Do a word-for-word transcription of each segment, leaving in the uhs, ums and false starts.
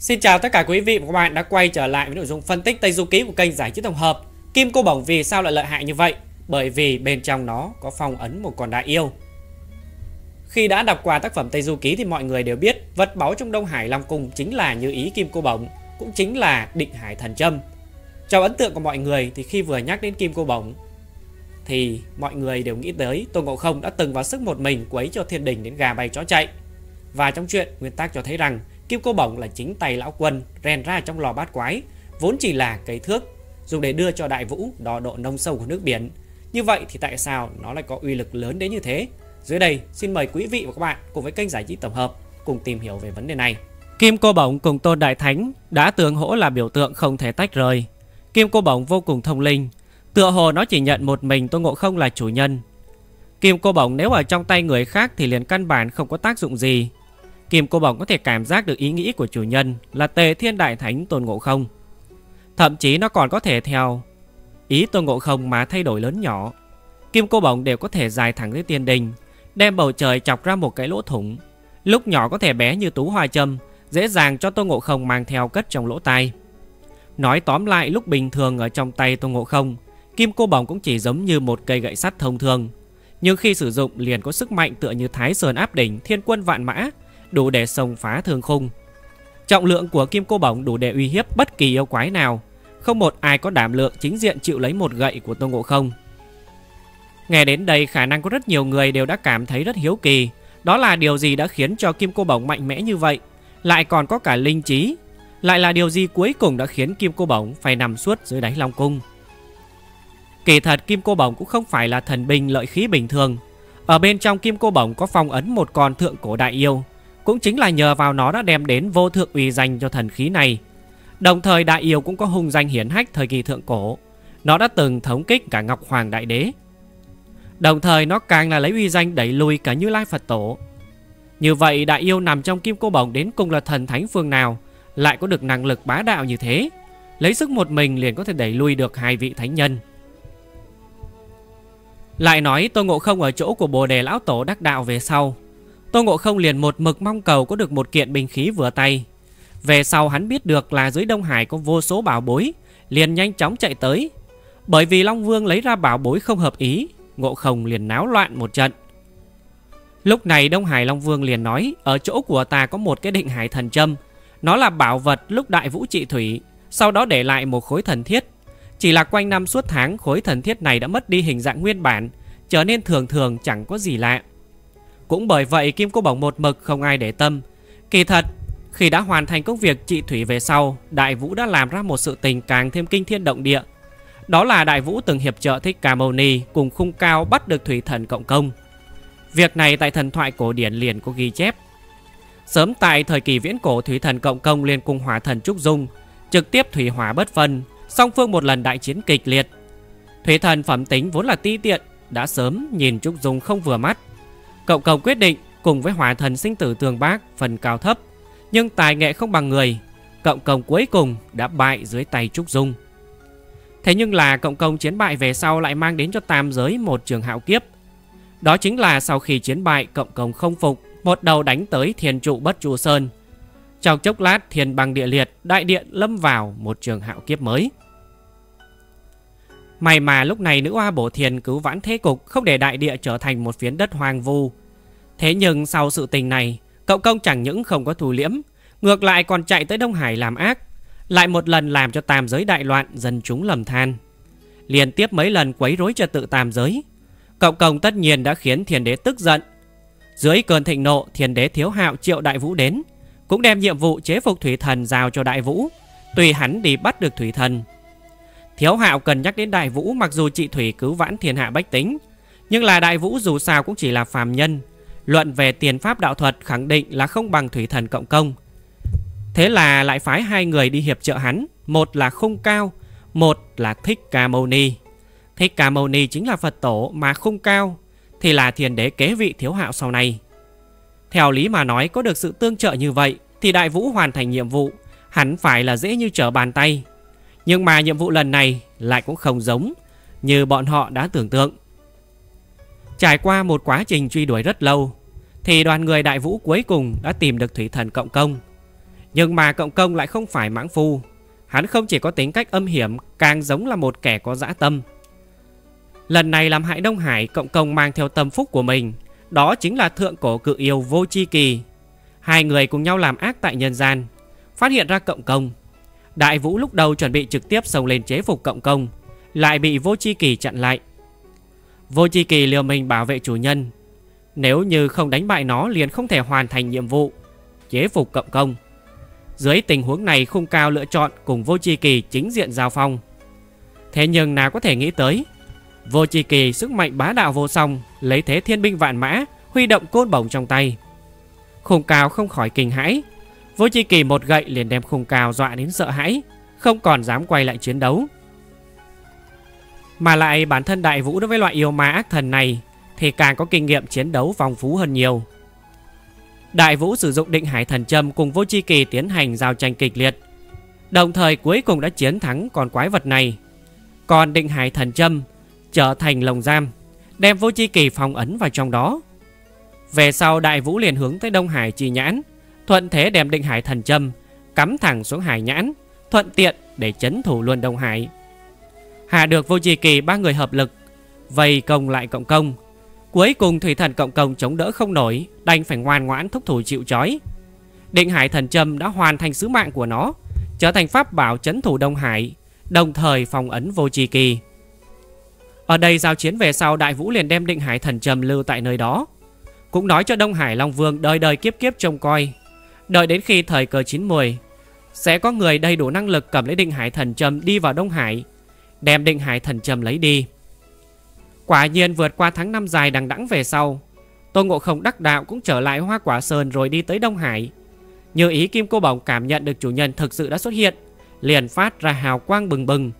Xin chào tất cả quý vị và các bạn đã quay trở lại với nội dung phân tích Tây Du Ký của kênh Giải trí Tổng hợp. Kim Cô Bổng vì sao lại lợi hại như vậy? Bởi vì bên trong nó có phong ấn một con đại yêu. Khi đã đọc qua tác phẩm Tây Du Ký thì mọi người đều biết vật báu trong Đông Hải Long cung chính là Như Ý Kim Cô Bổng, cũng chính là Định Hải Thần Châm. Trong ấn tượng của mọi người thì khi vừa nhắc đến Kim Cô Bổng thì mọi người đều nghĩ tới Tôn Ngộ Không đã từng vào sức một mình quấy cho thiên đình đến gà bay chó chạy. Và trong chuyện nguyên tác cho thấy rằng Kim Cô Bổng là chính tay lão quân rèn ra trong lò bát quái, vốn chỉ là cây thước dùng để đưa cho đại vũ đo độ nông sâu của nước biển. Như vậy thì tại sao nó lại có uy lực lớn đến như thế? Dưới đây xin mời quý vị và các bạn cùng với kênh Giải trí Tổng hợp cùng tìm hiểu về vấn đề này. Kim Cô Bổng cùng Tôn Đại Thánh đã tương hỗ là biểu tượng không thể tách rời. Kim Cô Bổng vô cùng thông linh, tựa hồ nó chỉ nhận một mình Tôn Ngộ Không là chủ nhân. Kim Cô Bổng nếu ở trong tay người khác thì liền căn bản không có tác dụng gì. Kim Cô Bổng có thể cảm giác được ý nghĩ của chủ nhân là Tề Thiên Đại Thánh Tôn Ngộ Không. Thậm chí nó còn có thể theo ý Tôn Ngộ Không mà thay đổi lớn nhỏ. Kim Cô Bổng đều có thể dài thẳng tới tiên đình, đem bầu trời chọc ra một cái lỗ thủng, lúc nhỏ có thể bé như tú hoa châm, dễ dàng cho Tôn Ngộ Không mang theo cất trong lỗ tai. Nói tóm lại, lúc bình thường ở trong tay Tôn Ngộ Không, Kim Cô Bổng cũng chỉ giống như một cây gậy sắt thông thường, nhưng khi sử dụng liền có sức mạnh tựa như Thái Sơn áp đỉnh, thiên quân vạn mã, đủ để xông phá thương khung. Trọng lượng của Kim Cô Bổng đủ để uy hiếp bất kỳ yêu quái nào, không một ai có đảm lượng chính diện chịu lấy một gậy của Tôn Ngộ Không. Nghe đến đây, khả năng có rất nhiều người đều đã cảm thấy rất hiếu kỳ, đó là điều gì đã khiến cho Kim Cô Bổng mạnh mẽ như vậy, lại còn có cả linh trí, lại là điều gì cuối cùng đã khiến Kim Cô Bổng phải nằm suốt dưới đáy Long cung. Kỳ thật Kim Cô Bổng cũng không phải là thần binh lợi khí bình thường, ở bên trong Kim Cô Bổng có phong ấn một con thượng cổ đại yêu, cũng chính là nhờ vào nó đã đem đến vô thượng uy danh cho thần khí này. Đồng thời đại yêu cũng có hung danh hiển hách thời kỳ thượng cổ, nó đã từng thống kích cả Ngọc Hoàng Đại Đế. Đồng thời nó càng là lấy uy danh đẩy lùi cả Như Lai Phật Tổ. Như vậy đại yêu nằm trong Kim Cô Bổng đến cùng là thần thánh phương nào, lại có được năng lực bá đạo như thế, lấy sức một mình liền có thể đẩy lùi được hai vị thánh nhân. Lại nói Tôn Ngộ Không ở chỗ của Bồ Đề Lão Tổ đắc đạo về sau, Tôn Ngộ Không liền một mực mong cầu có được một kiện binh khí vừa tay. Về sau hắn biết được là dưới Đông Hải có vô số bảo bối, liền nhanh chóng chạy tới. Bởi vì Long Vương lấy ra bảo bối không hợp ý, Ngộ Không liền náo loạn một trận. Lúc này Đông Hải Long Vương liền nói, ở chỗ của ta có một cái Định Hải Thần Châm, nó là bảo vật lúc đại vũ trị thủy, sau đó để lại một khối thần thiết. Chỉ là quanh năm suốt tháng, khối thần thiết này đã mất đi hình dạng nguyên bản, trở nên thường thường chẳng có gì lạ. Cũng bởi vậy Kim Cô Bổng một mực không ai để tâm. Kỳ thật khi đã hoàn thành công việc trị thủy về sau, đại vũ đã làm ra một sự tình càng thêm kinh thiên động địa. Đó là đại vũ từng hiệp trợ Thích Ca Mâu Ni cùng Khung Cao bắt được thủy thần Cộng Công. Việc này tại thần thoại cổ điển liền có ghi chép. Sớm tại thời kỳ viễn cổ, thủy thần Cộng Công liền cùng hỏa thần Trúc Dung trực tiếp thủy hỏa bất phân, song phương một lần đại chiến kịch liệt. Thủy thần phẩm tính vốn là ti tiện, đã sớm nhìn Trúc Dung không vừa mắt. Cộng Công quyết định cùng với hỏa thần sinh tử tương bác, phần cao thấp, nhưng tài nghệ không bằng người. Cộng Công cuối cùng đã bại dưới tay Trúc Dung. Thế nhưng là Cộng Công chiến bại về sau lại mang đến cho tam giới một trường hạo kiếp. Đó chính là sau khi chiến bại, Cộng Công không phục, một đầu đánh tới Thiên Trụ Bất Chu Sơn. Trong chốc lát thiên băng địa liệt, đại điện lâm vào một trường hạo kiếp mới. May mà lúc này Nữ Oa Bổ Thiên cứu vãn thế cục, không để đại địa trở thành một phiến đất hoang vu. Thế nhưng sau sự tình này, Cộng Công chẳng những không có thù liễm, ngược lại còn chạy tới Đông Hải làm ác, lại một lần làm cho tam giới đại loạn, dân chúng lầm than. Liên tiếp mấy lần quấy rối trật tự tam giới, Cộng Công tất nhiên đã khiến Thiên Đế tức giận. Dưới cơn thịnh nộ, Thiên Đế Thiếu Hạo triệu đại vũ đến, cũng đem nhiệm vụ chế phục thủy thần giao cho đại vũ, tùy hắn đi bắt được thủy thần. Thiếu Hạo cần nhắc đến đại vũ mặc dù trị thủy cứu vãn thiên hạ bách tính, nhưng là đại vũ dù sao cũng chỉ là phàm nhân, luận về tiền pháp đạo thuật khẳng định là không bằng thủy thần Cộng Công. Thế là lại phái hai người đi hiệp trợ hắn, một là Khung Cao, một là Thích Ca Mâu Ni. Thích Ca Mâu Ni chính là Phật Tổ, mà Khung Cao thì là Thiên Đế kế vị Thiếu Hạo sau này. Theo lý mà nói, có được sự tương trợ như vậy thì đại vũ hoàn thành nhiệm vụ hắn phải là dễ như trở bàn tay. Nhưng mà nhiệm vụ lần này lại cũng không giống như bọn họ đã tưởng tượng. Trải qua một quá trình truy đuổi rất lâu thì đoàn người đại vũ cuối cùng đã tìm được thủy thần Cộng Công. Nhưng mà Cộng Công lại không phải mãng phu. Hắn không chỉ có tính cách âm hiểm, càng giống là một kẻ có dã tâm. Lần này làm hại Đông Hải, Cộng Công mang theo tâm phúc của mình, đó chính là thượng cổ cự yêu Vô Chi Kỳ. Hai người cùng nhau làm ác tại nhân gian. Phát hiện ra Cộng Công, Đại Vũ lúc đầu chuẩn bị trực tiếp xông lên chế phục Cộng Công, lại bị Vô Chi Kỳ chặn lại. Vô Chi Kỳ liều mình bảo vệ chủ nhân, nếu như không đánh bại nó liền không thể hoàn thành nhiệm vụ chế phục Cộng Công. Dưới tình huống này, Khung Cao lựa chọn cùng Vô Chi Kỳ chính diện giao phong. Thế nhưng nào có thể nghĩ tới, Vô Chi Kỳ sức mạnh bá đạo vô song, lấy thế thiên binh vạn mã, huy động côn bổng trong tay. Khung Cao không khỏi kinh hãi. Vô Chi Kỳ một gậy liền đem Khung Cao dọa đến sợ hãi, không còn dám quay lại chiến đấu. Mà lại bản thân Đại Vũ đối với loại yêu ma ác thần này thì càng có kinh nghiệm chiến đấu phong phú hơn nhiều. Đại Vũ sử dụng Định Hải Thần Châm cùng Vô Chi Kỳ tiến hành giao tranh kịch liệt, đồng thời cuối cùng đã chiến thắng con quái vật này. Còn Định Hải Thần Châm trở thành lồng giam, đem Vô Chi Kỳ phong ấn vào trong đó. Về sau Đại Vũ liền hướng tới Đông Hải Chi Nhãn, thuận thế đem Định Hải Thần Châm cắm thẳng xuống hải nhãn, thuận tiện để chấn thủ luôn Đông Hải. Hạ được Vô Chi Kỳ, ba người hợp lực vây công lại Cộng Công. Cuối cùng Thủy Thần Cộng Công chống đỡ không nổi, đành phải ngoan ngoãn thúc thủ chịu trói. Định Hải Thần Châm đã hoàn thành sứ mạng của nó, trở thành pháp bảo chấn thủ Đông Hải, đồng thời phong ấn Vô Chi Kỳ. Ở đây giao chiến về sau, Đại Vũ liền đem Định Hải Thần Châm lưu tại nơi đó, cũng nói cho Đông Hải Long Vương đời đời kiếp kiếp trông coi, đợi đến khi thời cơ chín muồi, sẽ có người đầy đủ năng lực cầm lấy Định Hải Thần Châm đi vào Đông Hải, đem Định Hải Thần Châm lấy đi. Quả nhiên vượt qua tháng năm dài đằng đẵng về sau, Tôn Ngộ Không đắc đạo cũng trở lại Hoa Quả Sơn rồi đi tới Đông Hải. Như Ý Kim Cô Bổng cảm nhận được chủ nhân thực sự đã xuất hiện, liền phát ra hào quang bừng bừng.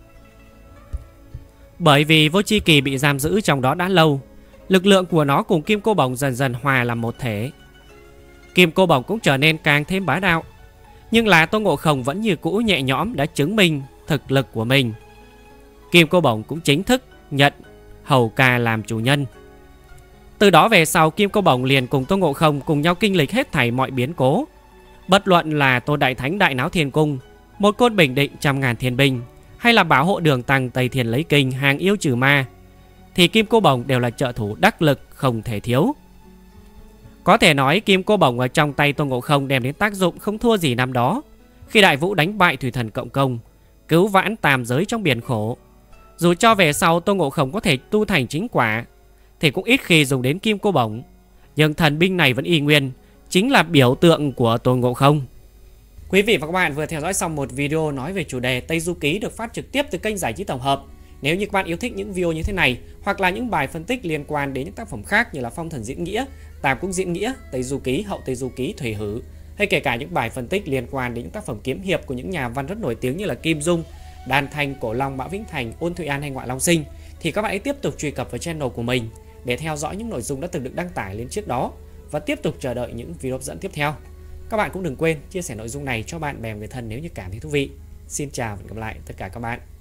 Bởi vì Vô Chi Kỳ bị giam giữ trong đó đã lâu, lực lượng của nó cùng Kim Cô Bổng dần dần hòa làm một thể. Kim Cô Bổng cũng trở nên càng thêm bá đạo. Nhưng là Tôn Ngộ Không vẫn như cũ nhẹ nhõm đã chứng minh thực lực của mình. Kim Cô Bổng cũng chính thức nhận Hầu Ca làm chủ nhân. Từ đó về sau, Kim Cô Bổng liền cùng Tôn Ngộ Không cùng nhau kinh lịch hết thảy mọi biến cố. Bất luận là Tôn Đại Thánh đại náo thiên cung, một côn bình định trăm ngàn thiên binh, hay là bảo hộ đường tăng Tây Thiền lấy kinh hàng yêu trừ ma, thì Kim Cô Bổng đều là trợ thủ đắc lực không thể thiếu. Có thể nói Kim Cô Bổng ở trong tay Tôn Ngộ Không đem đến tác dụng không thua gì năm đó, khi Đại Vũ đánh bại Thủy Thần Cộng Công, cứu vãn tam giới trong biển khổ. Dù cho về sau Tôn Ngộ Không có thể tu thành chính quả, thì cũng ít khi dùng đến Kim Cô Bổng, nhưng thần binh này vẫn y nguyên, chính là biểu tượng của Tôn Ngộ Không. Quý vị và các bạn vừa theo dõi xong một video nói về chủ đề Tây Du Ký được phát trực tiếp từ kênh Giải Trí Tổng Hợp. Nếu như các bạn yêu thích những video như thế này, hoặc là những bài phân tích liên quan đến những tác phẩm khác như là Phong Thần Diễn Nghĩa, Tam Quốc Diễn Nghĩa, Tây Du Ký, Hậu Tây Du Ký, Thủy Hử, hay kể cả những bài phân tích liên quan đến những tác phẩm kiếm hiệp của những nhà văn rất nổi tiếng như là Kim Dung, Đan Thanh, Cổ Long, Bảo Vĩnh Thành, Ôn Thụy An hay Ngọa Long Sinh, thì các bạn hãy tiếp tục truy cập vào channel của mình để theo dõi những nội dung đã từng được đăng tải lên trước đó và tiếp tục chờ đợi những video hấp dẫn tiếp theo. Các bạn cũng đừng quên chia sẻ nội dung này cho bạn bè người thân nếu như cảm thấy thú vị. Xin chào và hẹn gặp lại tất cả các bạn.